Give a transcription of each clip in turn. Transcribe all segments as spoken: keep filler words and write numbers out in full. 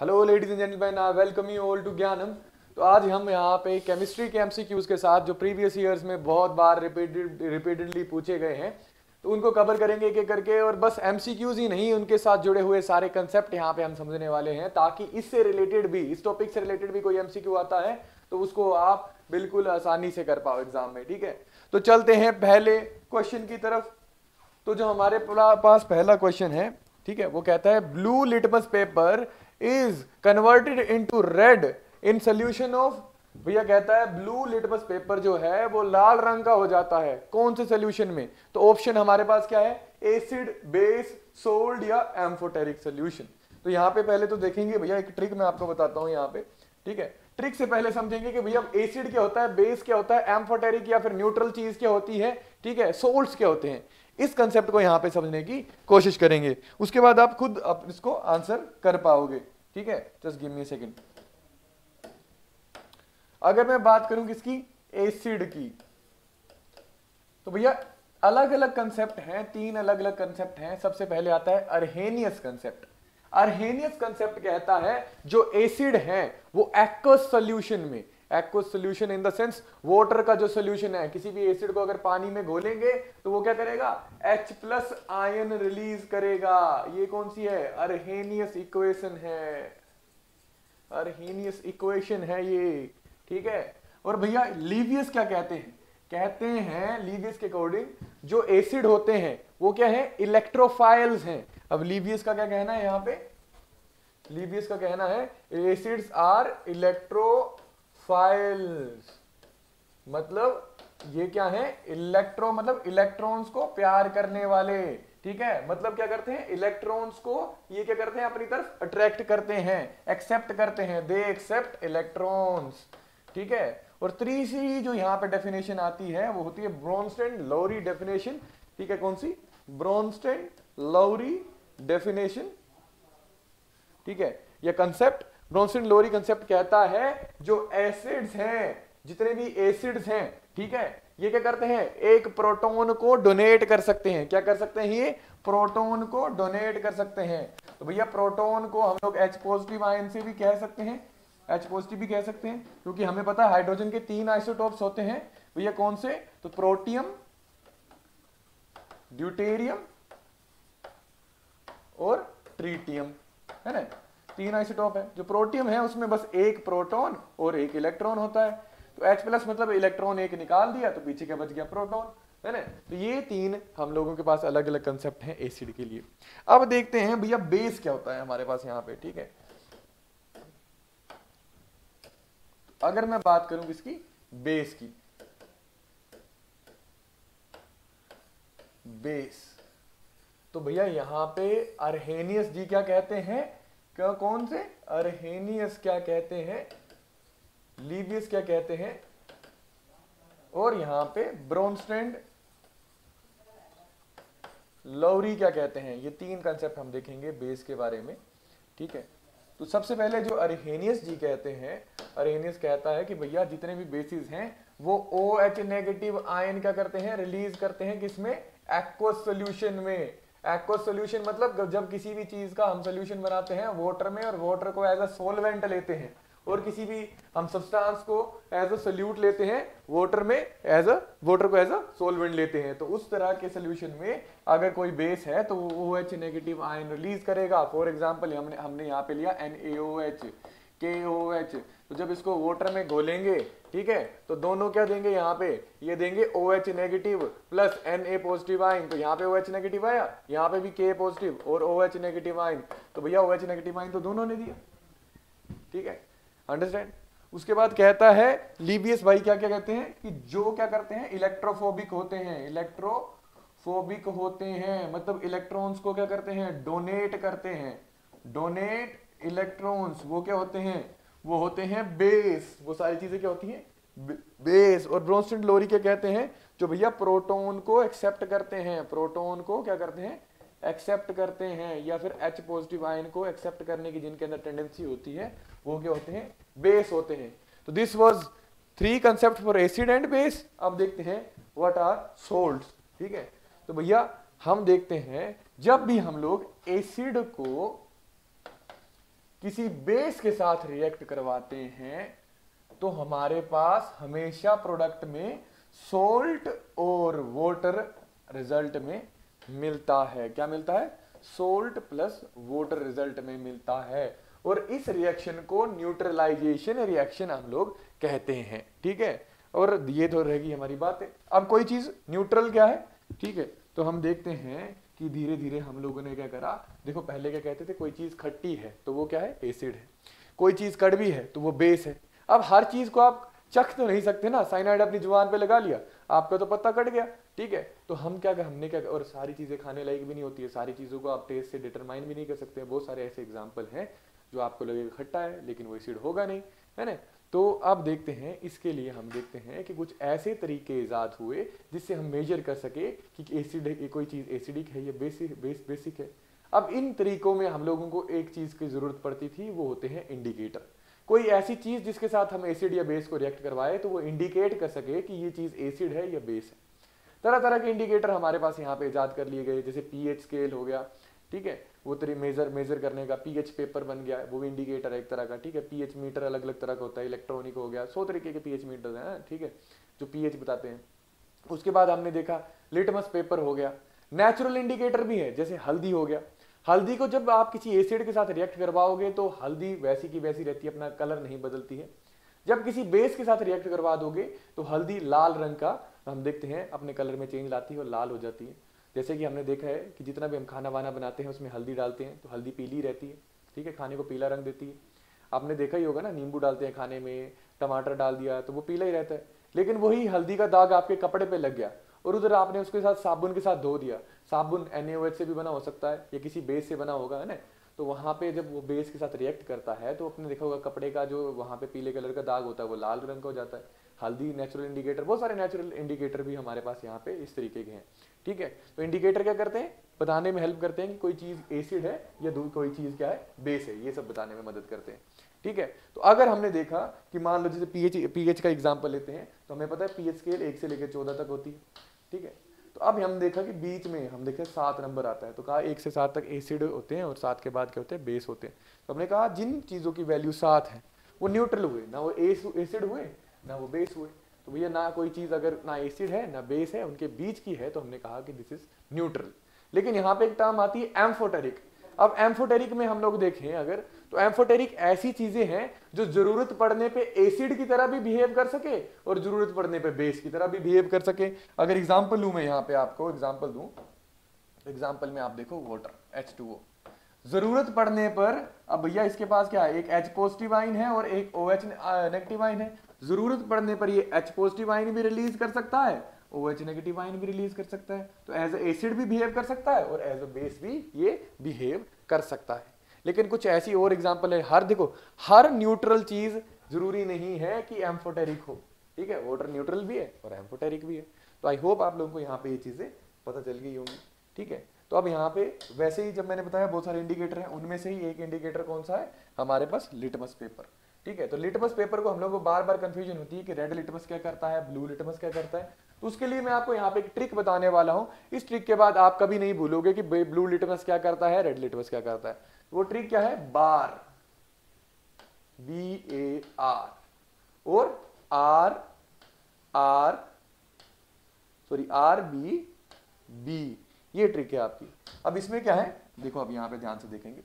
Hello ladies and gentleman, I welcome you all to Gyanam. तो आज हम यहाँ पे केमिस्ट्री के एमसीक्यूज के साथ जो प्रीवियस ईयर्स में बहुत बार रिपीटेड रिपीटेडली पूछे गए हैं तो उनको कवर करेंगे एक एक करके। और बस एमसीक्यूज ही नहीं, उनके साथ जुड़े हुए सारे कंसेप्ट यहाँ पे हम समझने वाले हैं, ताकि इससे रिलेटेड भी, इस टॉपिक से रिलेटेड भी कोई एमसीक्यू आता है तो उसको आप बिल्कुल आसानी से कर पाओ एग्जाम में। ठीक है, तो चलते हैं पहले क्वेश्चन की तरफ। तो जो हमारे पास पहला क्वेश्चन है, ठीक है, वो कहता है blue litmus paper is converted into red in solution of, भैया कहता है ब्लू लिटमस पेपर जो है वो लाल रंग का हो जाता है कौन से सोल्यूशन में। तो ऑप्शन हमारे पास क्या है, एसिड, बेस, सोल्ट या एम्फोटेरिक सोल्यूशन। तो यहाँ पे पहले तो देखेंगे भैया, एक ट्रिक मैं आपको बताता हूँ यहाँ पे, ठीक है। ट्रिक से पहले समझेंगे कि भैया एसिड क्या होता है, बेस क्या होता है, एम्फोटेरिक या फिर न्यूट्रल चीज क्या होती है, ठीक है, सोल्ट्स क्या होते हैं। इस कंसेप्ट को यहाँ पे समझने की कोशिश करेंगे, उसके बाद आप खुद आप इसको आंसर कर पाओगे। ठीक है, just give me a second. अगर मैं बात करूं किसकी, एसिड की, तो भैया अलग अलग कंसेप्ट हैं, तीन अलग अलग कंसेप्ट हैं। सबसे पहले आता है अरहेनियस कंसेप्ट। अरहेनियस कंसेप्ट कहता है जो एसिड है वो एक्वस सोल्यूशन में, aqueous solution in the sense water का जो सोल्यूशन है, किसी भी एसिड को अगर पानी में घोलेंगे तो वो क्या करेगा, H प्लस आयन रिलीज करेगा। ये कौन सी है, अरहेनियस इक्वेशन है, अरहेनियस इक्वेशन है ये, ठीक है। और भैया लीवियस क्या कहते हैं, कहते हैं लीवियस के अकॉर्डिंग जो एसिड होते हैं वो क्या है, इलेक्ट्रोफाइल्स हैं। अब लीवियस का क्या कहना है यहाँ पे, लीवियस का कहना है एसिड्स आर इलेक्ट्रो फाइल्स, मतलब ये क्या है, इलेक्ट्रो मतलब इलेक्ट्रॉन्स को प्यार करने वाले, ठीक है। मतलब क्या करते हैं, इलेक्ट्रॉन्स को ये क्या करते हैं, अपनी तरफ अट्रैक्ट करते हैं, एक्सेप्ट करते हैं, दे एक्सेप्ट इलेक्ट्रॉन्स, ठीक है। और तीसरी जो यहाँ पे डेफिनेशन आती है वो होती है ब्रोंस्टेड लॉरी डेफिनेशन, ठीक है। कौन सी, ब्रोंस्टेड लॉरी डेफिनेशन, ठीक है। यह कंसेप्ट ब्रोंस्टेड लॉरी कंसेप्ट कहता है जो एसिड्स हैं, जितने भी एसिड्स हैं, ठीक है, ये क्या करते हैं, एक प्रोटॉन को डोनेट कर सकते हैं। क्या कर सकते हैं, ये प्रोटॉन को डोनेट कर सकते हैं। तो भैया प्रोटॉन को हम लोग H पॉजिटिव आयन से भी कह सकते हैं, H पॉजिटिव भी कह सकते हैं, क्योंकि हमें पता है हाइड्रोजन के तीन आइसोटोप्स होते हैं। भैया कौन से, तो प्रोटियम, ड्यूटेरियम और ट्रीटियम, है ना, तीन आइसोटॉप है। जो प्रोटियम है उसमें बस एक प्रोटॉन और एक इलेक्ट्रॉन होता है, तो H प्लस मतलब इलेक्ट्रॉन एक निकाल दिया तो पीछे क्या बच गया, प्रोटॉन, है ना। तो ये तीन हम लोगों के पास अलग अलग कंसेप्ट हैं एसिड के लिए। अब देखते हैं भैया बेस क्या होता है हमारे पास यहाँ पे, ठीक है। तो अगर मैं बात करूं किसकी, बेस की, बेस, तो भैया यहाँ पे अरहेनियस जी क्या कहते हैं, क्या कौन से, अरहेनियस क्या कहते हैं, लीवियस क्या कहते हैं, और यहां पे ब्रोंस्टेड लॉरी क्या कहते हैं। ये तीन कंसेप्ट हम देखेंगे बेस के बारे में, ठीक है। तो सबसे पहले जो अरहेनियस जी कहते हैं, अरहेनियस कहता है कि भैया जितने भी बेसिस हैं वो OH नेगेटिव आयन क्या करते हैं, रिलीज करते हैं, किसमें, एक्वस सोल्यूशन में। एक्वस सोल्यूशन मतलब जब किसी भी चीज का हम सोल्यूशन बनाते हैं वाटर में और वाटर को एज अ सोलवेंट लेते हैं, और किसी भी हम सब्सटेंस को एज अ सोल्यूट लेते हैं वाटर में, एज अ वाटर को एज अ सोलवेंट लेते हैं। तो उस तरह के सोल्यूशन में अगर कोई बेस है तो वो OH नेगेटिव आयन रिलीज करेगा। फॉर एग्जाम्पल हमने हमने यहाँ पे लिया NaOH, KOH, तो जब इसको वाटर में घोलेंगे, ठीक है, तो दोनों क्या देंगे यहाँ पे, ये देंगे OH negative plus Na positive ion. तो यहाँ पे OH नेगेटिव आया, यहाँ पे भी K पॉजिटिव और OH नेगेटिव आयन, तो भैया OH नेगेटिव आयन तो दोनों ने दिया, ठीक है, अंडरस्टैंड। उसके बाद कहता है लीवियस भाई क्या क्या कहते हैं कि जो क्या करते हैं, इलेक्ट्रोफोबिक होते हैं, इलेक्ट्रोफोबिक होते हैं मतलब इलेक्ट्रॉन्स को क्या करते हैं, डोनेट करते हैं, डोनेट इलेक्ट्रॉन्स, वो क्या होते हैं, वो होते हैं बेस। वो सारी चीजें क्या होती हैं, बेस। और ब्रोंस्टेड लॉरी क्या कहते हैं, जो भैया प्रोटॉन को एक्सेप्ट करते हैं, प्रोटॉन को क्या करते हैं, एक्सेप्ट करते हैं, या फिर H पॉजिटिव आयन को एक्सेप्ट करने की जिनके अंदर टेंडेंसी होती है वो क्या होते हैं, बेस होते हैं। तो this was three concept for acid and base. अब देखते हैं व्हाट आर सोल्ट्स, ठीक है। तो भैया हम देखते हैं जब भी हम लोग एसिड को किसी बेस के साथ रिएक्ट करवाते हैं तो हमारे पास हमेशा प्रोडक्ट में सोल्ट और वाटर रिजल्ट में मिलता है। क्या मिलता है? सोल्ट प्लस वाटर रिजल्ट में मिलता है। और इस रिएक्शन को न्यूट्रलाइजेशन रिएक्शन हम लोग कहते हैं। ठीक है, और ये तो रहेगी हमारी बातें। अब कोई चीज न्यूट्रल क्या है, ठीक है, तो हम देखते हैं कि धीरे धीरे हम लोगों ने क्या करा। देखो पहले क्या कहते थे, कोई चीज खट्टी है तो वो क्या है, एसिड है। कोई चीज कड़वी है तो वो बेस है। अब हर चीज को आप चख तो नहीं सकते ना। साइनाइड अपनी जुबान पे लगा लिया, आपका तो पत्ता कट गया। ठीक है, तो हम क्या हमने क्या और सारी चीजें खाने लायक भी नहीं होती है, सारी चीजों को आप टेस्ट से डिटरमाइन भी नहीं कर सकते। बहुत सारे ऐसे एग्जाम्पल हैं जो आपको लगेगा खट्टा है लेकिन वो एसिड होगा नहीं, है ना। तो आप देखते हैं, इसके लिए हम देखते हैं कि कुछ ऐसे तरीके ईजाद हुए जिससे हम मेजर कर सके कि एसिड है, कोई चीज़ एसिडिक है या बेसिक बेस बेसिक है। अब इन तरीकों में हम लोगों को एक चीज़ की ज़रूरत पड़ती थी, वो होते हैं इंडिकेटर। कोई ऐसी चीज़ जिसके साथ हम एसिड या बेस को रिएक्ट करवाए तो वो इंडिकेट कर सके कि ये चीज़ एसिड है या बेस है। तरह तरह के इंडिकेटर हमारे पास यहाँ पे ईजाद कर लिए गए, जैसे पी एच स्केल हो गया। ठीक है, वो तरी मेजर मेजर करने का पीएच पेपर बन गया है, वो भी इंडिकेटर है एक तरह का। ठीक है, पीएच मीटर अलग अलग तरह का होता है, इलेक्ट्रॉनिक हो गया, सौ तरीके के पीएच मीटर हैं। ठीक है, जो पीएच बताते हैं। उसके बाद हमने देखा लिटमस पेपर हो गया। नेचुरल इंडिकेटर भी है, जैसे हल्दी हो गया। हल्दी को जब आप किसी एसिड के साथ रिएक्ट करवाओगे तो हल्दी वैसी की वैसी रहती है, अपना कलर नहीं बदलती है। जब किसी बेस के साथ रिएक्ट करवा दोगे तो हल्दी लाल रंग का हम देखते हैं अपने कलर में चेंज लाती है और लाल हो जाती है। जैसे कि हमने देखा है कि जितना भी हम खाना वाना बनाते हैं उसमें हल्दी डालते हैं तो हल्दी पीली रहती है। ठीक है, खाने को पीला रंग देती है। आपने देखा ही होगा ना, नींबू डालते हैं खाने में, टमाटर डाल दिया तो वो पीला ही रहता है। लेकिन वही हल्दी का दाग आपके कपड़े पे लग गया और उधर आपने उसके साथ साबुन के साथ धो दिया। साबुन एन ए ओ एच से भी बना हो सकता है या किसी बेस से बना होगा, है ना। तो वहाँ पे जब वो बेस के साथ रिएक्ट करता है तो आपने देखा होगा कपड़े का जो वहाँ पे पीले कलर का दाग होता है वो लाल रंग का हो जाता है। हल्दी नेचुरल इंडिकेटर, बहुत सारे नेचुरल इंडिकेटर भी हमारे पास यहाँ पे इस तरीके के हैं। ठीक है, तो इंडिकेटर क्या करते हैं, बताने में हेल्प करते हैं कि कोई चीज़ एसिड है या दूर कोई चीज़ क्या है, बेस है। ये सब बताने में मदद करते हैं। ठीक है, तो अगर हमने देखा कि मान लो जैसे पीएच पीएच का एग्जाम्पल लेते हैं तो हमें पता है पीएच स्केल एक से लेकर चौदह तक होती है। ठीक है, तो अब हम देखा कि बीच में हम देखा सात नंबर आता है तो कहा एक से सात तक एसिड होते हैं और सात के बाद क्या होते हैं, बेस होते हैं। तो हमने कहा जिन चीज़ों की वैल्यू सात है वो न्यूट्रल हुए ना, वो एसिड हुए ना वो बेस हुए। तो भैया ना कोई चीज़ अगर ना एसिड है ना बेस है, उनके बीच की है, तो हमने कहा कि दिस इज न्यूट्रल। लेकिन यहाँ पे एक टर्म आती है एम्फोटेरिक। अब एम्फोटेरिक में हम लोग देखें अगर तो एम्फोटेरिक ऐसी चीज़ें हैं जो जरूरत पड़ने पे एसिड की तरह भी बिहेव कर सके और जरूरत पड़ने पे बेस की तरह भी बिहेव कर सके। अगर एग्जाम्पल लूँ मैं यहाँ पे, आपको एग्जाम्पल दूँ, एग्जाम्पल में आप देखो वाटर एच टू ओ, जरूरत पड़ने पर अब भैया इसके पास क्या है, एक एच पॉजिटिव आयन है और एक ओ एच नेगेटिव आयन है। जरूरत पड़ने पर ये H पॉजिटिव आयन भी रिलीज कर सकता है, OH नेगेटिव आयन भी रिलीज कर सकता है। तो एज अ एसिड भी बिहेव कर सकता है और एज अ बेस भी ये बिहेव कर सकता है। लेकिन कुछ ऐसी और एग्जांपल है, हर देखो हर न्यूट्रल चीज जरूरी नहीं है कि एम्फोटेरिक हो। ठीक है, वाटर न्यूट्रल भी है और एम्फोटेरिक भी है। तो आई होप आप लोगों को यहाँ पे ये चीजें पता चल गई होंगी। ठीक है, तो अब यहाँ पे वैसे ही जब मैंने बताया बहुत सारे इंडिकेटर हैं, उनमें से ही एक इंडिकेटर कौन सा है हमारे पास, लिटमस पेपर। ठीक है, तो लिटमस पेपर को हम लोगों को बार बार कंफ्यूजन होती है कि रेड लिटमस क्या करता है, ब्लू लिटमस क्या करता है। तो उसके लिए मैं आपको यहाँ पे एक ट्रिक बताने वाला हूँ। इस ट्रिक के बाद आप कभी नहीं भूलोगे कि ब्लू लिटमस क्या करता है, रेड लिटमस क्या करता है। वो ट्रिक क्या है, बार, बी ए आर, और R R sorry R B B, ये ट्रिक है आपकी। अब इसमें क्या है देखो, अब यहाँ पे ध्यान से देखेंगे।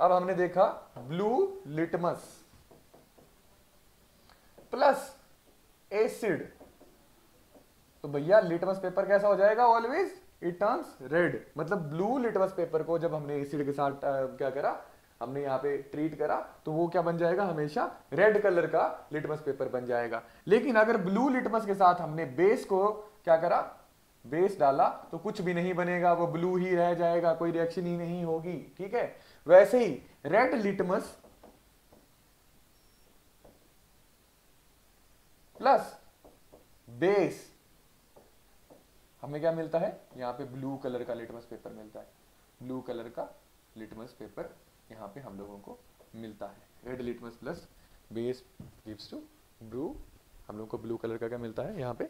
अब हमने देखा ब्लू लिटमस प्लस एसिड, तो भैया लिटमस पेपर कैसा हो जाएगा, ऑलवेज इट टर्न्स रेड। मतलब ब्लू लिटमस पेपर को जब हमने एसिड के साथ आ, क्या करा, हमने यहाँ पे ट्रीट करा तो वो क्या बन जाएगा, हमेशा रेड कलर का लिटमस पेपर बन जाएगा। लेकिन अगर ब्लू लिटमस के साथ हमने बेस को क्या करा, बेस डाला तो कुछ भी नहीं बनेगा, वो ब्लू ही रह जाएगा, कोई रिएक्शन ही नहीं होगी। ठीक है, वैसे ही रेड लिटमस प्लस बेस हमें क्या मिलता है, यहाँ पे ब्लू कलर का लिटमस पेपर मिलता है। ब्लू कलर का लिटमस पेपर यहाँ पे हम लोगों को मिलता है। Red litmus plus base gives to blue, हम लोगों को ब्लू कलर का क्या मिलता है यहाँ पे,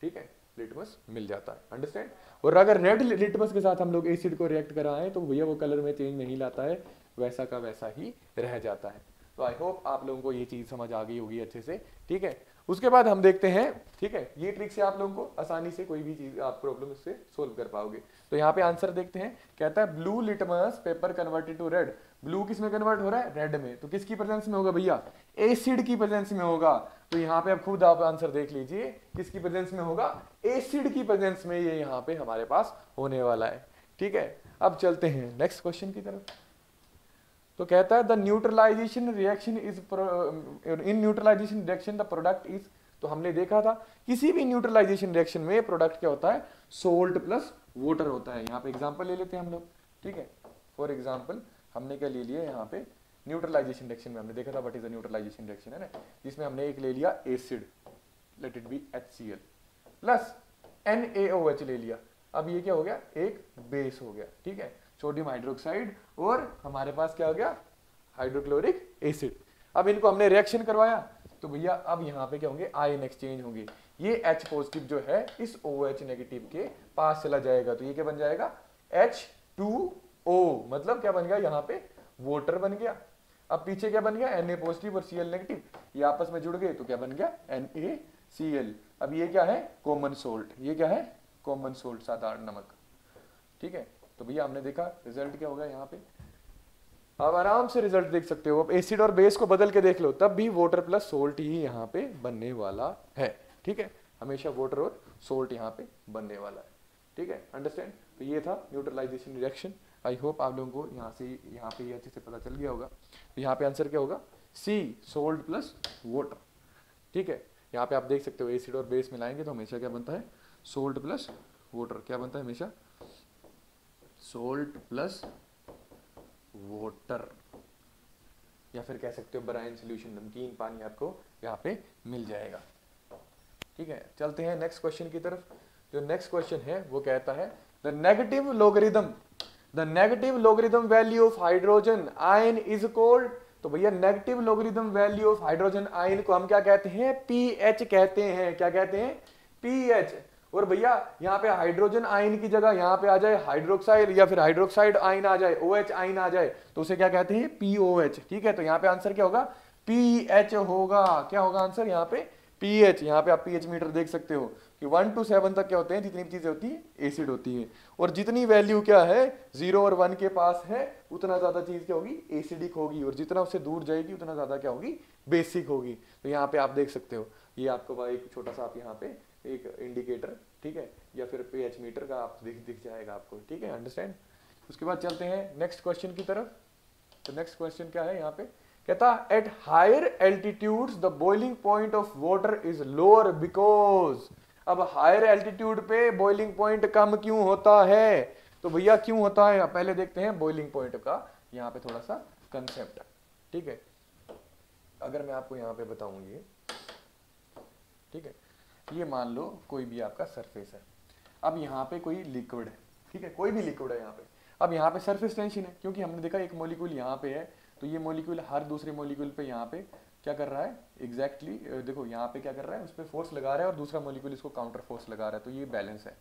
ठीक है, लिटमस मिल जाता है। अंडरस्टैंड। और अगर रेड लिटमस के साथ हम लोग एसिड को रिएक्ट कराएं तो भैया वो कलर में चेंज नहीं लाता है, वैसा का वैसा ही रह जाता है। तो आई होप आप लोगों को ये चीज़ समझ आ गई होगी अच्छे से, ठीक है। उसके बाद हम देखते हैं, ठीक है, ये ट्रिक से आप लोगों को आसानी से कोई भी चीज़ आप प्रॉब्लम उससे सोल्व कर पाओगे। तो यहाँ पे आंसर देखते हैं, कहता है blue litmus paper converted to red. Blue किस में कन्वर्ट हो रहा है? रेड में। तो किसकी प्रेजेंस में होगा भैया? एसिड की प्रेजेंस में होगा। तो यहाँ पे आप खुद आप आंसर देख लीजिए, किसकी प्रेजेंस में होगा? एसिड की प्रेजेंस में ये यहाँ पे हमारे पास होने वाला है, ठीक है। अब चलते हैं नेक्स्ट क्वेश्चन की तरफ। तो कहता है the neutralization reaction is in neutralization reaction the product is. तो हमने देखा था किसी भी न्यूट्रलाइजेशन रिएक्शन में प्रोडक्ट क्या होता है? सोल्ट प्लस वाटर होता है। यहाँ पे एग्जांपल ले लेते हैं हम लोग, ठीक है। फॉर एग्जांपल हमने क्या ले लिया यहाँ पे? न्यूट्रलाइजेशन रिएक्शन में हमने देखा था what is the neutralization reaction, है ना, जिसमें हमने एक ले लिया acid, let it be H C L, plus N A O H ले लिया। अब ये क्या हो गया? एक बेस हो गया, ठीक है, सोडियम हाइड्रोक्साइड, और हमारे पास क्या हो गया? Hydrochloric acid. अब इनको हमने रिएक्शन करवाया तो भैया अब यहाँ पे क्या होंगे? आयन एक्सचेंज होंगे। ये H पॉजिटिव जो है इस OH नेगेटिव के पास चला जाएगा, तो ये क्या बन जाएगा? एच टू ओ, मतलब क्या बन गया यहाँ पे? वाटर बन गया। अब पीछे क्या बन गया? Na पॉजिटिव और Cl नेगेटिव, ये आपस में जुड़ गए तो क्या बन गया? N A C L. अब ये क्या है? Common salt. ये क्या है? कॉमन सोल्ट, साधारण नमक, ठीक है। तो भैया हमने देखा रिजल्ट क्या होगा यहाँ पे। अब आराम से रिजल्ट देख सकते हो, एसिड और बेस को बदल के देख लो, तब भी वाटर प्लस सोल्ट ही यहाँ पे बनने वाला है, ठीक है। हमेशा वाटर और सोल्ट यहाँ पे बनने वाला है, ठीक है, अंडरस्टैंड। तो ये था न्यूट्रलाइजेशन रिएक्शन। आई होप आप लोगों को यहाँ से यहाँ पे यह अच्छे से पता चल गया होगा। तो यहाँ पे आंसर क्या होगा? सी, सोल्ट प्लस वाटर, ठीक है। यहाँ पे आप देख सकते हो एसिड और बेस मिलाएंगे तो हमेशा क्या बनता है? Salt plus water. क्या बनता है हमेशा? सोल्ट प्लस वाटर, या फिर कह सकते हो ब्राइन सोल्यूशन, नमकीन पानी आपको यहाँ पे मिल जाएगा, ठीक है। चलते हैं नेक्स्ट क्वेश्चन की तरफ। जो नेक्स्ट क्वेश्चन है वो कहता है the negative logarithm the negative logarithm value of hydrogen ion is called. तो भैया negative logarithm value of hydrogen ion को हम क्या कहते हैं? पी एच कहते हैं। क्या कहते हैं? P H. और भैया यहाँ पे हाइड्रोजन आयन की जगह यहाँ पे आ जाए हाइड्रोक्साइड, या फिर हाइड्रोक्साइड आयन आ जाए, ओ एच आयन आ जाए, तो उसे क्या कहते हैं? पी ओ एच, ठीक है। तो यहाँ पे आंसर क्या होगा? पी एच होगा। क्या होगा आंसर यहाँ पे? P H. यहाँ पे आप पी एच मीटर देख सकते हो कि वन टू सेवन तक क्या होते हैं? जितनी भी चीजें होती हैं एसिड होती हैं, और जितनी वैल्यू क्या है? जीरो और वन के पास है, उतना ज्यादा चीज क्या होगी? एसिडिक होगी, और जितना उससे दूर जाएगी उतना ज्यादा क्या होगी? बेसिक होगी। तो यहाँ पे आप देख सकते हो, ये आपको एक छोटा सा आप यहाँ पे एक इंडिकेटर, ठीक है, या फिर पीएच मीटर का आप दिख दिख जाएगा आपको, ठीक है, अंडरस्टैंड। उसके बाद चलते हैं नेक्स्ट क्वेश्चन की तरफ। तो नेक्स्ट क्वेश्चन क्या है यहाँ पे? कहता at higher altitudes the boiling point of water is lower because. अब हायर एल्टीट्यूड पे बॉइलिंग पॉइंट कम क्यों होता है? तो भैया क्यों होता है? पहले देखते हैं बॉइलिंग पॉइंट का यहाँ पे थोड़ा सा कंसेप्ट, ठीक है। अगर मैं आपको यहाँ पे बताऊंगी, ठीक है, ये मान लो कोई भी आपका सरफेस है, अब यहाँ पे कोई लिक्विड है, ठीक है, कोई भी लिक्विड है यहाँ पे। अब यहाँ पे सरफेस टेंशन है, क्योंकि हमने देखा एक मॉलिक्यूल यहाँ पे है तो ये मॉलिक्यूल हर दूसरे मॉलिक्यूल पे यहाँ पे क्या कर रहा है? एग्जैक्टली exactly, देखो यहाँ पे क्या कर रहा है? उस पर फोर्स लगा रहा है, और दूसरा मॉलिक्यूल इसको काउंटर फोर्स लगा रहा है, तो ये बैलेंस है।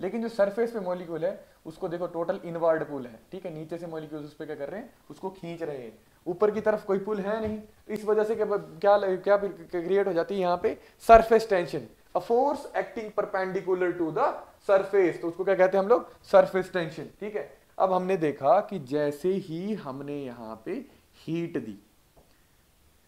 लेकिन जो सरफेस पे मॉलिक्यूल है उसको देखो, टोटल इनवर्ड पुल है, ठीक है, नीचे से मॉलिक्यूल उस पर क्या कर रहे हैं? उसको खींच रहे हैं, ऊपर की तरफ कोई पुल है नहीं। इस वजह से क्या क्या क्या क्रिएट हो जाती है यहाँ पे? Surface tension, a force acting perpendicular to the surface, तो उसको क्या कहते हैं हम लोग? सरफेस टेंशन, ठीक है। अब हमने देखा कि जैसे ही हमने यहाँ पे हीट दी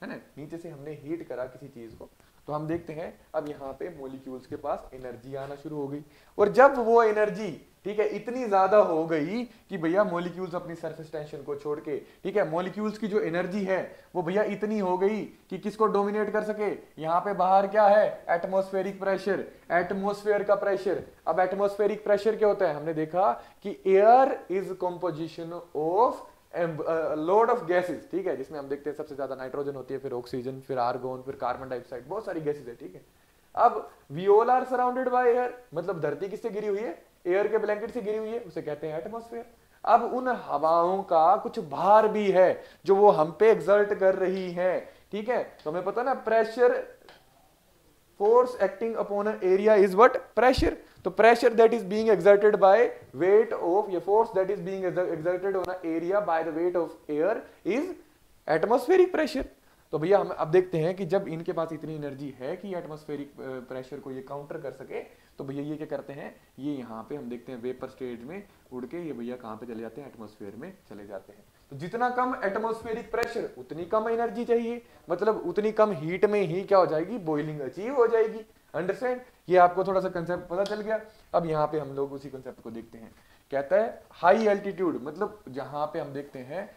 है ना, नीचे से हमने हीट करा किसी चीज को, तो हम देखते हैं अब यहाँ पे मॉलिक्यूल्स के पास एनर्जी आना शुरू हो गई, और जब वो एनर्जी, ठीक है, इतनी ज्यादा हो गई कि भैया मॉलिक्यूल्स अपनी सरफेस टेंशन को छोड़ के, ठीक है, मॉलिक्यूल्स की जो एनर्जी है वो भैया इतनी हो गई कि किसको डोमिनेट कर सके? यहाँ पे बाहर क्या है? एटमॉस्फेरिक प्रेशर, एटमॉस्फेयर का प्रेशर। अब एटमॉस्फेरिक प्रेशर क्या होता है? हमने देखा कि air is composition of lots of gases, ठीक है, जिसमें हम देखते हैं सबसे ज्यादा नाइट्रोजन होती है, फिर ऑक्सीजन, फिर आर्गोन, फिर कार्बन डाइऑक्साइड, बहुत सारी गैसेस है, ठीक है। अब we all are surrounded by air, मतलब धरती किससे गिरी हुई है? एयर के ब्लैंकेट से गिरी हुई है, उसे कहते हैं एटमॉस्फेयर। अब उन हवाओं का कुछ भार भी है जो वो हम पे एग्जर्ट कर रही है, ठीक है। तो हमें पता ना, pressure force acting upon an area is what? Pressure. So pressure that is being exerted by weight of, a force that is being exerted on an area by the weight of air is atmospheric pressure. तो भैया हम अब देखते हैं कि जब इनके पास इतनी एनर्जी है कि एटमॉस्फेरिक प्रेशर को ये काउंटर कर सके, तो भैया ये क्या करते हैं, ये यहाँ पे हम देखते हैं वेपर स्टेज में उड़ के ये भैया कहाँ पे चले जाते हैं, एटमॉस्फेयर में चले जाते हैं। तो जितना कम एटमॉस्फेरिक प्रेशर उतनी कम एनर्जी चाहिए, मतलब उतनी कम हीट में ही क्या हो जाएगी, बॉइलिंग अचीव हो जाएगी। अंडरस्टैंड, ये आपको थोड़ा सा कंसेप्ट पता चल गया। अब यहाँ पे हम लोग उसी कंसेप्ट को देखते हैं, कहता है हाई एल्टीट्यूड, मतलब जहाँ पे हम देखते हैं,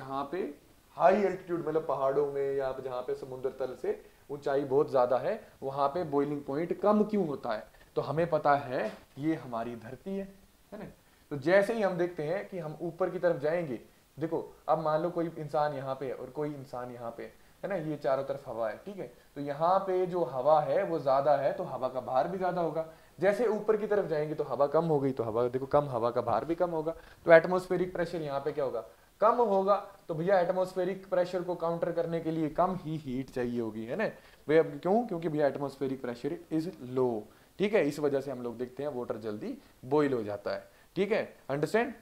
जहाँ पे हाई एल्टीट्यूड मतलब पहाड़ों में या जहाँ पे समुद्र तल से ऊंचाई बहुत ज्यादा है, वहाँ पे बॉइलिंग पॉइंट कम क्यों होता है? तो हमें पता है ये हमारी धरती है, है ना। तो जैसे ही हम देखते हैं कि हम ऊपर की तरफ जाएंगे, देखो अब मान लो कोई इंसान यहाँ पे और कोई इंसान यहाँ पे, है ना, ये चारों तरफ हवा है, ठीक है। तो यहाँ पे जो हवा है वो ज्यादा है तो हवा का भार भी ज्यादा होगा, जैसे ऊपर की तरफ जाएंगे तो हवा कम हो गई, तो हवा देखो कम, हवा का भार भी कम होगा, तो एटमॉस्फेरिक प्रेशर यहाँ पे क्या होगा, कम होगा। तो भैया एटमॉस्फेरिक प्रेशर को काउंटर करने के लिए कम ही हीट चाहिए होगी, है ना भैया, क्यों? क्योंकि भैया एटमॉस्फेरिक प्रेशर इज लो, ठीक है। इस वजह से हम लोग देखते हैं वाटर जल्दी बॉइल हो जाता है, ठीक है। अंडरस्टैंड,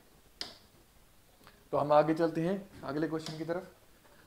तो हम आगे चलते हैं अगले क्वेश्चन की तरफ।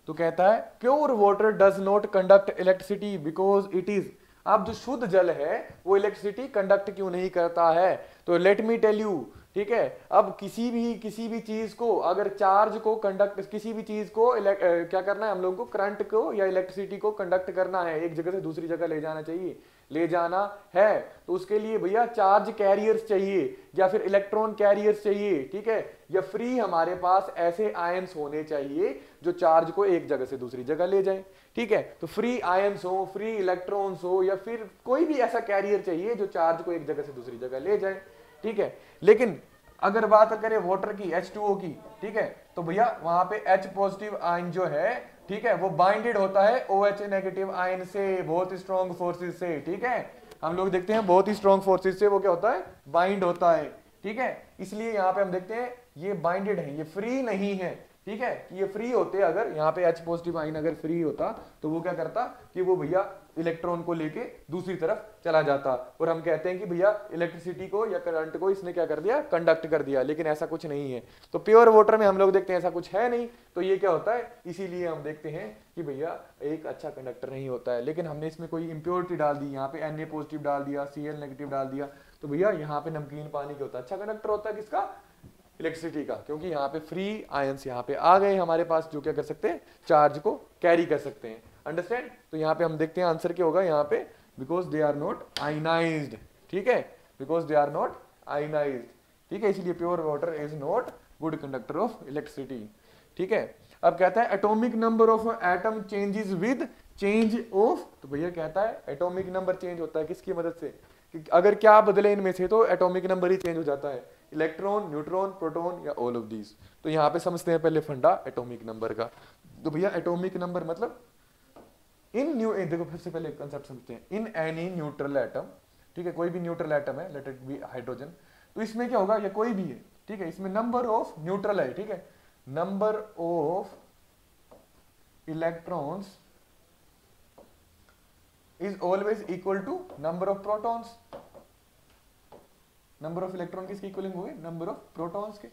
तो कहता है pure water does not conduct electricity because it is, अब जो शुद्ध जल है वो इलेक्ट्रिसिटी कंडक्ट क्यों नहीं करता है? तो लेट मी टेल यू, ठीक है। अब किसी भी किसी भी चीज को अगर चार्ज को कंडक्ट, किसी भी चीज को uh, क्या करना है हम लोगों को, करंट को या इलेक्ट्रिसिटी को कंडक्ट करना है, एक जगह से दूसरी जगह ले जाना चाहिए, ले जाना है तो उसके लिए भैया चार्ज कैरियर्स चाहिए या फिर इलेक्ट्रॉन कैरियर्स चाहिए, ठीक है, या फ्री हमारे पास ऐसे आयंस होने चाहिए जो चार्ज को एक जगह से दूसरी जगह ले जाए, ठीक है। तो फ्री आयंस हो, फ्री इलेक्ट्रॉन्स हो, या फिर कोई भी ऐसा कैरियर चाहिए जो चार्ज को एक जगह से दूसरी जगह ले जाए, ठीक है। लेकिन अगर बात करें वाटर की, एच टू ओ की, ठीक है, तो भैया वहां पे H पॉजिटिव आयन जो है, ठीक है, वो बाइंडेड होता है OH नेगेटिव आयन से, बहुत स्ट्रॉन्ग फोर्सेस से, ठीक है। हम लोग देखते हैं बहुत ही स्ट्रॉन्ग फोर्सेस से वो क्या होता है, बाइंड होता है, ठीक है। इसलिए यहाँ पे हम देखते हैं ये बाइंडेड है, ये फ्री नहीं है, ठीक है। ये फ्री होते अगर यहाँ पे H पॉजिटिव आयन अगर फ्री होता तो वो क्या करता कि वो भैया इलेक्ट्रॉन को लेके दूसरी तरफ चला जाता और हम कहते हैं कि भैया इलेक्ट्रिसिटी को या करंट को इसने क्या कर दिया, कंडक्ट कर दिया। लेकिन ऐसा कुछ नहीं है, तो प्योर वाटर में हम लोग देखते हैं ऐसा कुछ है नहीं, तो ये क्या होता है, इसीलिए हम देखते हैं कि भैया एक अच्छा कंडक्टर नहीं होता है। लेकिन हमने इसमें कोई इम्प्योरिटी डाल दी, यहाँ पे एन ए पॉजिटिव डाल दिया, सी एल नेगेटिव डाल दिया, तो भैया यहाँ पे नमकीन पानी क्या होता है, अच्छा कंडक्टर होता है किसका, इलेक्ट्रिसिटी का, क्योंकि यहाँ पे फ्री आयंस यहाँ पे आ गए हमारे पास जो क्या कर सकते हैं, चार्ज को कैरी कर सकते हैं। अंडरस्टैंड, तो यहाँ पे हम देखते हैं आंसर क्या होगा यहाँ पे, because they are not ionised, ठीक है, because they are not ionised, ठीक है, इसीलिए pure water is not good conductor of electricity, ठीक है। अब कहता है atomic number of atom changes with change of, तो भैया कहता है एटॉमिक नंबर चेंज होता है किसकी मदद से, कि अगर क्या बदले इनमें से तो एटॉमिक नंबर ही चेंज हो जाता है, इलेक्ट्रॉन, न्यूट्रॉन, प्रोटॉन या ऑल ऑफ दीज। तो यहाँ पे समझते हैं पहले फंडा एटॉमिक नंबर का। तो भैया एटॉमिक नंबर मतलब इन न्यू, देखो फिर से पहले कंसेप्ट समझते हैं, इन एनी न्यूट्रल एटम, ठीक है, कोई भी न्यूट्रल एटम है, लेट इट बी हाइड्रोजन, तो इसमें क्या होगा, या कोई भी है, ठीक है, इसमें नंबर ऑफ न्यूट्रल है, ठीक है, number of electrons is always equal to number of protons, number of electron किसके इक्वलिंग हुए, नंबर ऑफ प्रोटॉन्स के।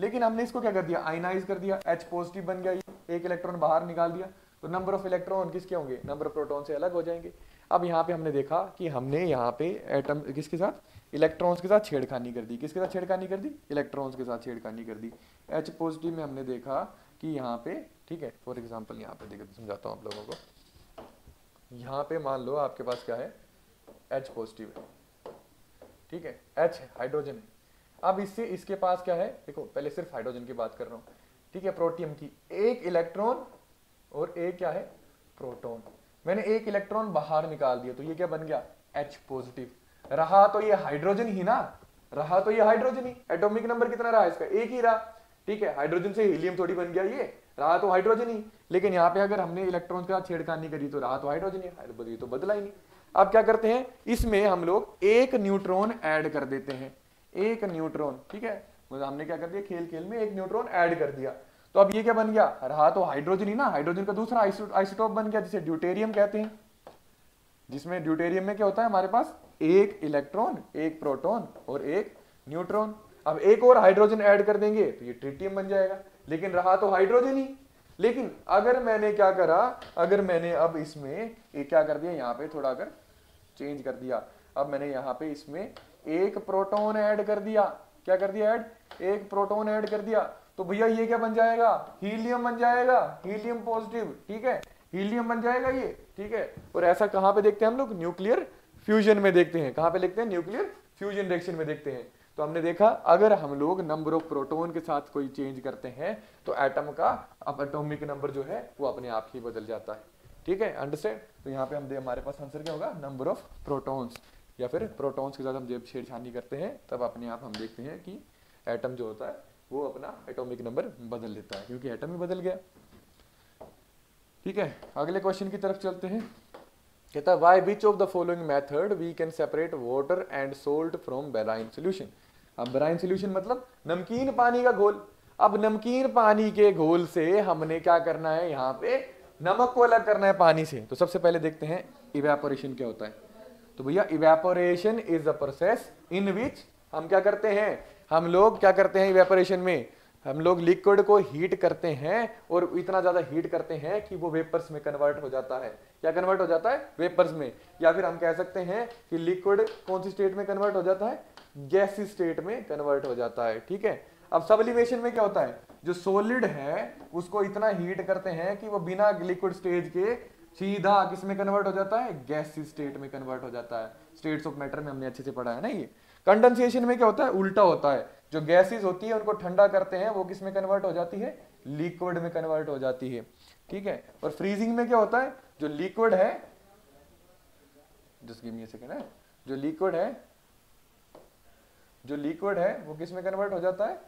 लेकिन हमने इसको क्या कर दिया, आयनाइज कर दिया, H पॉजिटिव बन गया, ये एक इलेक्ट्रॉन बाहर निकाल दिया, तो नंबर ऑफ इलेक्ट्रॉन किसके होंगे, नंबर ऑफ प्रोटॉन से अलग हो जाएंगे। अब यहाँ पे हमने देखा कि हमने यहाँ पे एटम किसके साथ, इलेक्ट्रॉन्स के साथ छेड़खानी कर दी, किसके साथ छेड़खानी कर दी, इलेक्ट्रॉन्स के साथ छेड़खानी कर दी। H पॉजिटिव में हमने देखा कि यहाँ पे, ठीक है, फॉर एग्जाम्पल यहाँ पे देखो समझाता हूँ आप लोगों को, यहाँ पे मान लो आपके पास क्या है, H पॉजिटिव है, ठीक है, H है, हाइड्रोजन है। अब इससे इसके पास क्या है, देखो पहले सिर्फ हाइड्रोजन की बात कर रहा हूँ, ठीक है, प्रोटियम की, एक इलेक्ट्रॉन और एक क्या है, प्रोटॉन। मैंने एक इलेक्ट्रॉन बाहर निकाल दिया तो ये क्या बन गया, H पॉजिटिव। रहा तो ये हाइड्रोजन ही ना, रहा तो ये हाइड्रोजन ही, एटॉमिक नंबर कितना रहा इसका, एक ही रहा, ठीक है, हाइड्रोजन से हीलियम थोड़ी बन गया, ये रहा तो हाइड्रोजन ही। लेकिन यहाँ पे अगर हमने इलेक्ट्रॉन के साथ छेड़खानी करी तो रहा तो हाइड्रोजन ही, हाइड्रोजन तो बदला ही नहीं। अब क्या करते हैं, इसमें हम लोग एक न्यूट्रॉन ऐड कर देते हैं, एक न्यूट्रॉन, ठीक है, मतलब हमने क्या कर दिया, खेल खेल में एक न्यूट्रॉन ऐड कर दिया, तो अब ये क्या बन गया, रहा तो हाइड्रोजन ही ना, हाइड्रोजन का दूसरा आइसोटोप बन गया जिसे ड्यूटेरियम कहते हैं, जिसमें ड्यूटेरियम में क्या होता है हमारे पास एक इलेक्ट्रॉन, एक प्रोटॉन और एक न्यूट्रॉन। अब एक और हाइड्रोजन ऐड कर देंगे तो ये ट्रिटियम बन जाएगा, लेकिन रहा तो हाइड्रोजन ही। लेकिन अगर मैंने क्या करा, अगर मैंने अब इसमें ये क्या कर दिया, यहाँ पे थोड़ा अगर चेंज कर दिया, अब मैंने यहाँ पे इसमें एक प्रोटॉन ऐड कर दिया, क्या कर दिया ऐड, एक प्रोटॉन ऐड कर दिया, तो भैया ये क्या बन जाएगा, हीलियम बन जाएगा, हीलियम पॉजिटिव, ठीक है, हीलियम बन जाएगा ये, ठीक है। और ऐसा कहाँ पे देखते हैं हम लोग, न्यूक्लियर फ्यूजन में देखते हैं, कहाँ पे देखते हैं, न्यूक्लियर फ्यूजन रिएक्शन में देखते हैं। तो हमने देखा अगर हम लोग नंबर ऑफ प्रोटॉन के साथ कोई चेंज करते हैं तो एटम का एटॉमिक नंबर जो है वो अपने आप ही बदल जाता है, ठीक है, अंडरस्टैंड। तो यहाँ पे हम दे हमारे पास आंसर क्या होगा, नंबर ऑफ प्रोटॉन्स, या फिर प्रोटॉन्स के साथ हम जब छेड़छाड़ी करते हैं तब अपने आप हम देखते हैं कि एटम जो होता है वो अपना एटॉमिक नंबर बदल लेता है, क्योंकि एटम ही बदल गया, ठीक है। अगले क्वेश्चन की तरफ चलते हैं। कहता है Y which of the following method we can separate water and salt from brine solution. अब बेराइन सोल्यूशन मतलब नमकीन पानी का घोल। अब नमकीन पानी के घोल से हमने क्या करना है, यहाँ पे नमक को अलग करना है पानी से। तो सबसे पहले देखते हैं इवेपोरेशन क्या होता है। तो भैया evaporation is a process in which हम क्या करते हैं, हम लोग क्या करते हैं इवेपोरेशन में, हम लोग लिक्विड को हीट करते हैं और इतना ज्यादा हीट करते हैं कि वो वेपर्स में कन्वर्ट हो जाता है। क्या कन्वर्ट हो जाता है, वेपर्स में। या फिर हम कह सकते हैं कि लिक्विड कौन सी स्टेट में कन्वर्ट हो जाता है, गैसी स्टेट में कन्वर्ट हो जाता है, ठीक है। अब सबलिमेशन में क्या होता है, जो सॉलिड है उसको इतना हीट करते हैं कि वो बिना लिक्विड स्टेज के सीधा किसमें कन्वर्ट हो जाता है, गैसी स्टेट में कन्वर्ट हो जाता है। स्टेट्स ऑफ मैटर में हमने अच्छे से पढ़ा है ना ये। कंडेंसेशन में क्या होता है, उल्टा होता है, जो गैसेस होती है उनको ठंडा करते हैं, वो किस में कन्वर्ट हो जाती है, लिक्विड में कन्वर्ट हो जाती है, ठीक है। और फ्रीजिंग में क्या होता है, जो लिक्विड है, just give me a second है, जो लिक्विड है जो लिक्विड है वो किस में कन्वर्ट हो जाता है,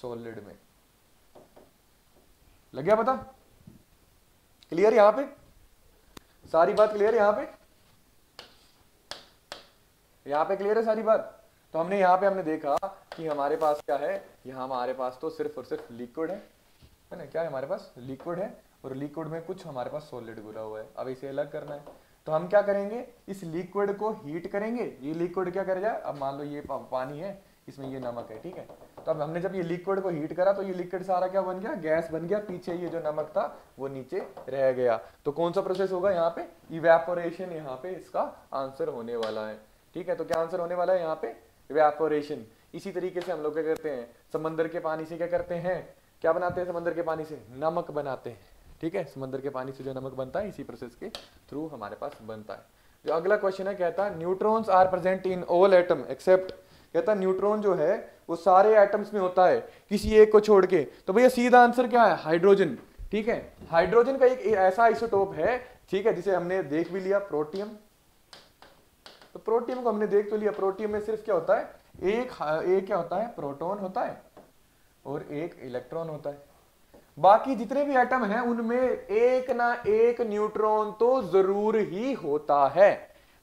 सॉलिड में। लग गया पता, क्लियर यहां पे, सारी बात क्लियर यहां पे, यहाँ पे क्लियर है सारी बात। तो हमने यहाँ पे हमने देखा कि हमारे पास क्या है, यहाँ हमारे पास तो सिर्फ और सिर्फ लिक्विड है, है ना, क्या है हमारे पास, लिक्विड है, और लिक्विड में कुछ हमारे पास सॉलिड घुला हुआ है। अब इसे अलग करना है तो हम क्या करेंगे, इस लिक्विड को हीट करेंगे, ये लिक्विड क्या करेगा, अब मान लो ये पानी है, इसमें ये नमक है, ठीक है। तो अब हमने जब ये लिक्विड को हीट करा तो ये लिक्विड सारा क्या बन गया, गैस बन गया, पीछे ये जो नमक था वो नीचे रह गया। तो कौन सा प्रोसेस होगा यहाँ पे, इवेपोरेशन, यहाँ पे इसका आंसर होने वाला है, ठीक है। तो क्या आंसर होने वाला है यहाँ पे, इवेपोरेशन। इसी तरीके से हम लोग क्या करते हैं, समंदर के पानी से क्या करते हैं, क्या बनाते हैं, समंदर के पानी से नमक बनाते हैं, ठीक है। समंदर के पानी से जो नमक बनता है इसी प्रोसेस के थ्रू हमारे पास बनता है। जो अगला क्वेश्चन है, कहता है neutrons are present in all atom except, कहता है न्यूट्रॉन जो है वो सारे एटम्स में होता है किसी एक को छोड़ के। तो भैया सीधा आंसर क्या है, हाइड्रोजन, ठीक है। हाइड्रोजन का एक ऐसा आइसोटोप है, ठीक है, जिसे हमने देख भी लिया, प्रोटियम। तो प्रोटियम को हमने देख तो लिया, प्रोटियम में सिर्फ क्या होता है, एक एक क्या होता है, प्रोटॉन होता है और एक इलेक्ट्रॉन होता है। बाकी जितने भी एटम हैं उनमें एक ना एक न्यूट्रॉन तो जरूर ही होता है,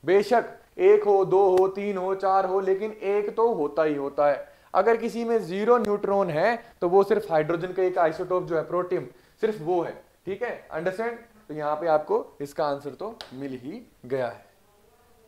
बेशक एक हो, दो हो, तीन हो, चार हो, लेकिन एक तो होता ही होता है। अगर किसी में जीरो न्यूट्रॉन है तो वो सिर्फ हाइड्रोजन का एक आइसोटोप जो है प्रोटियम, सिर्फ वो है, ठीक है, अंडरस्टैंड। तो यहाँ पे आपको इसका आंसर तो मिल ही गया है,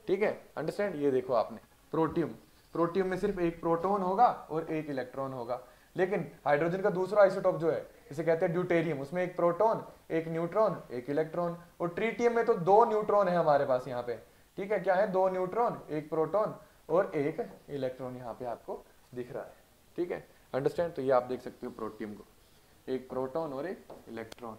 ठीक है, अंडरस्टैंड। ये देखो आपने प्रोटियम, प्रोटियम में सिर्फ एक प्रोटॉन होगा और एक इलेक्ट्रॉन होगा, लेकिन हाइड्रोजन का दूसरा आइसोटॉप जो है इसे कहते हैं ड्यूटेरियम, उसमें एक प्रोटॉन, एक न्यूट्रॉन, एक इलेक्ट्रॉन। और ट्रिटियम में तो दो न्यूट्रॉन है हमारे पास यहाँ पे, ठीक है, क्या है, दो न्यूट्रॉन, एक प्रोटॉन और एक इलेक्ट्रॉन यहाँ पे आपको दिख रहा है, ठीक है, अंडरस्टैंड। तो ये आप देख सकते हो प्रोटियम को, एक प्रोटॉन और एक इलेक्ट्रॉन,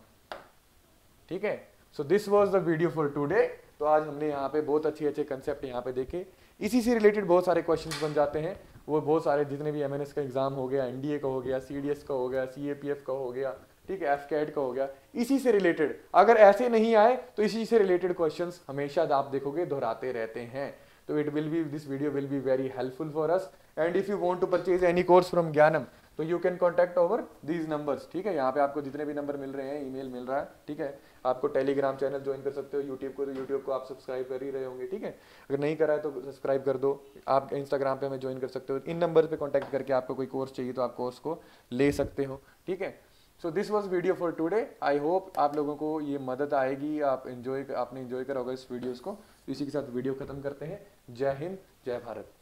ठीक है। So this was the video for today. तो आज हमने यहाँ पे बहुत अच्छे अच्छे कंसेप्ट यहाँ पे देखे, इसी से रिलेटेड बहुत सारे क्वेश्चंस बन जाते हैं। वो बहुत सारे जितने भी एमएनएस का एग्जाम हो गया, एनडीए का हो गया, सीडीएस का हो गया, सीएपीएफ का हो गया, ठीक है, एफकैट का हो गया, इसी से रिलेटेड अगर ऐसे नहीं आए तो इसी से रिलेटेड क्वेश्चंस हमेशा आप देखोगे दोहराते रहते हैं। तो it will be, this video will be very helpful for us, and if you want to purchase any course from Gyanam तो you can contact over these numbers, ठीक है। यहाँ पे आपको जितने भी नंबर मिल रहे हैं, ईमेल मिल रहा है, ठीक है, आपको टेलीग्राम चैनल ज्वाइन कर सकते हो, यूट्यूब को तो यूट्यूब को आप सब्सक्राइब कर ही रहे होंगे, ठीक है, अगर नहीं करा है तो सब्सक्राइब कर दो। आप इंस्टाग्राम पे हमें ज्वाइन कर सकते हो, इन नंबर्स पे कॉन्टैक्ट करके आपको कोई कोर्स चाहिए तो आप कोर्स को ले सकते हो, ठीक है। So this was video for today. I hope आप लोगों को ये मदद आएगी, आप एंजॉय आपने एंजॉय करा होगा इस वीडियोस को। इसी के साथ वीडियो खत्म करते हैं। जय हिंद, जय भारत।